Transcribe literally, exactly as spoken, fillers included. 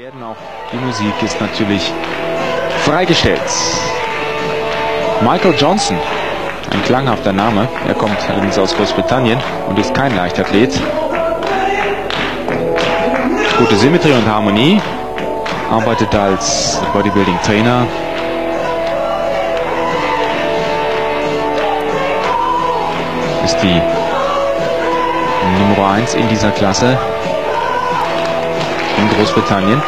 werden. Auch die Musik ist natürlich freigestellt. Michael Johnson, ein klanghafter Name. Er kommt allerdings aus Großbritannien und ist kein Leichtathlet. Gute Symmetrie und Harmonie. Arbeitet als Bodybuilding-Trainer. Ist die Nummer eins in dieser Klasse in Großbritannien.